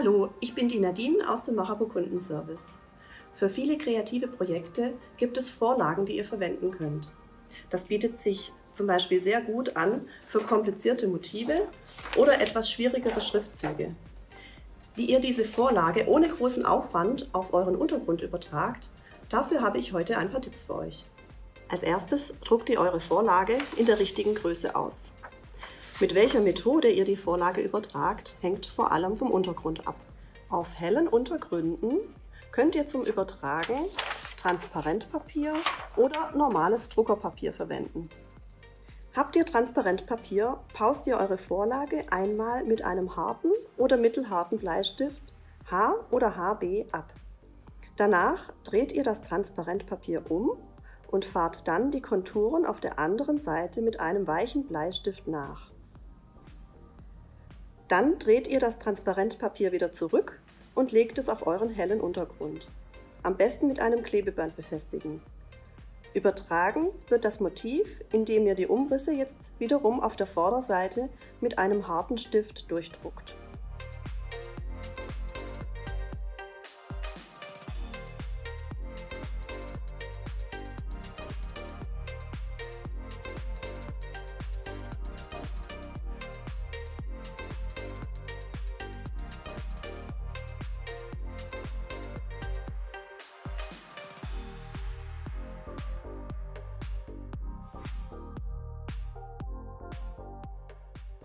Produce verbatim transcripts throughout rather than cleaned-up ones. Hallo, ich bin die Nadine aus dem Marabu Kundenservice. Für viele kreative Projekte gibt es Vorlagen, die ihr verwenden könnt. Das bietet sich zum Beispiel sehr gut an für komplizierte Motive oder etwas schwierigere Schriftzüge. Wie ihr diese Vorlage ohne großen Aufwand auf euren Untergrund übertragt, dafür habe ich heute ein paar Tipps für euch. Als erstes druckt ihr eure Vorlage in der richtigen Größe aus. Mit welcher Methode ihr die Vorlage übertragt, hängt vor allem vom Untergrund ab. Auf hellen Untergründen könnt ihr zum Übertragen Transparentpapier oder normales Druckerpapier verwenden. Habt ihr Transparentpapier, paust ihr eure Vorlage einmal mit einem harten oder mittelharten Bleistift H oder H B ab. Danach dreht ihr das Transparentpapier um und fahrt dann die Konturen auf der anderen Seite mit einem weichen Bleistift nach. Dann dreht ihr das Transparentpapier wieder zurück und legt es auf euren hellen Untergrund. Am besten mit einem Klebeband befestigen. Übertragen wird das Motiv, indem ihr die Umrisse jetzt wiederum auf der Vorderseite mit einem harten Stift durchdruckt.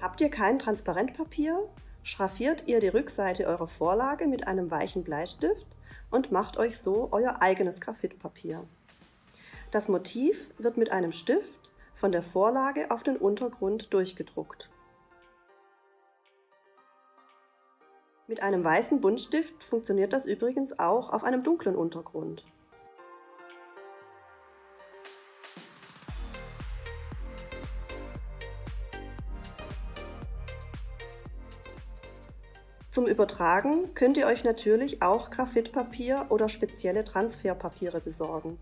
Habt ihr kein Transparentpapier, schraffiert ihr die Rückseite eurer Vorlage mit einem weichen Bleistift und macht euch so euer eigenes Graphitpapier. Das Motiv wird mit einem Stift von der Vorlage auf den Untergrund durchgedruckt. Mit einem weißen Buntstift funktioniert das übrigens auch auf einem dunklen Untergrund. Zum Übertragen könnt ihr euch natürlich auch Graphitpapier oder spezielle Transferpapiere besorgen,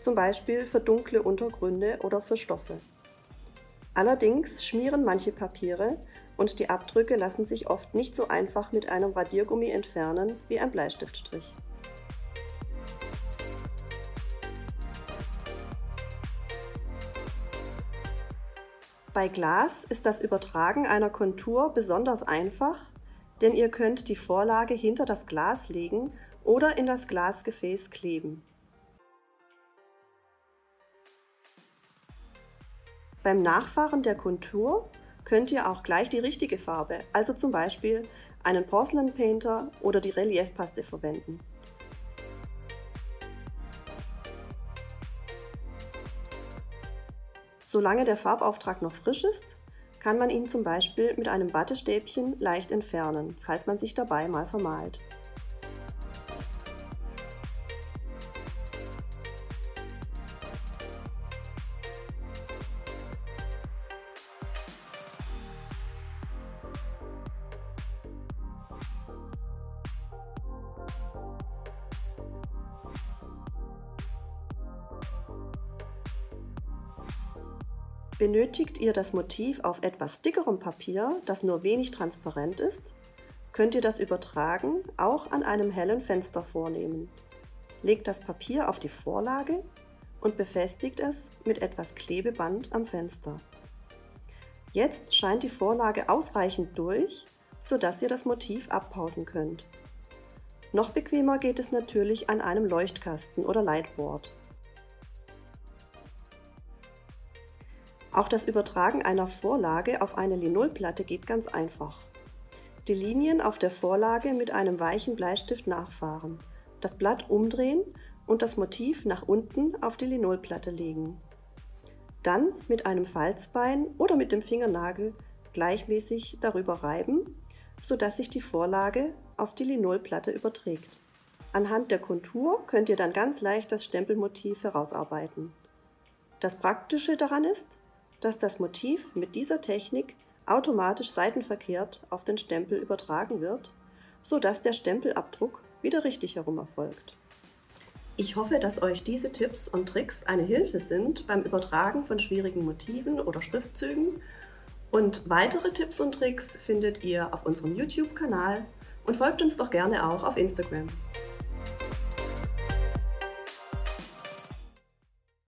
zum Beispiel für dunkle Untergründe oder für Stoffe. Allerdings schmieren manche Papiere und die Abdrücke lassen sich oft nicht so einfach mit einem Radiergummi entfernen wie ein Bleistiftstrich. Bei Glas ist das Übertragen einer Kontur besonders einfach, denn ihr könnt die Vorlage hinter das Glas legen oder in das Glasgefäß kleben. Beim Nachfahren der Kontur könnt ihr auch gleich die richtige Farbe, also zum Beispiel einen Porcelain Painter oder die Reliefpaste verwenden. Solange der Farbauftrag noch frisch ist, kann man ihn zum Beispiel mit einem Wattestäbchen leicht entfernen, falls man sich dabei mal vermalt. Benötigt ihr das Motiv auf etwas dickerem Papier, das nur wenig transparent ist, könnt ihr das Übertragen auch an einem hellen Fenster vornehmen. Legt das Papier auf die Vorlage und befestigt es mit etwas Klebeband am Fenster. Jetzt scheint die Vorlage ausreichend durch, sodass ihr das Motiv abpausen könnt. Noch bequemer geht es natürlich an einem Leuchtkasten oder Lightboard. Auch das Übertragen einer Vorlage auf eine Linolplatte geht ganz einfach. Die Linien auf der Vorlage mit einem weichen Bleistift nachfahren, das Blatt umdrehen und das Motiv nach unten auf die Linolplatte legen. Dann mit einem Falzbein oder mit dem Fingernagel gleichmäßig darüber reiben, sodass sich die Vorlage auf die Linolplatte überträgt. Anhand der Kontur könnt ihr dann ganz leicht das Stempelmotiv herausarbeiten. Das Praktische daran ist, dass das Motiv mit dieser Technik automatisch seitenverkehrt auf den Stempel übertragen wird, sodass der Stempelabdruck wieder richtig herum erfolgt. Ich hoffe, dass euch diese Tipps und Tricks eine Hilfe sind beim Übertragen von schwierigen Motiven oder Schriftzügen. Und weitere Tipps und Tricks findet ihr auf unserem YouTube-Kanal und folgt uns doch gerne auch auf Instagram.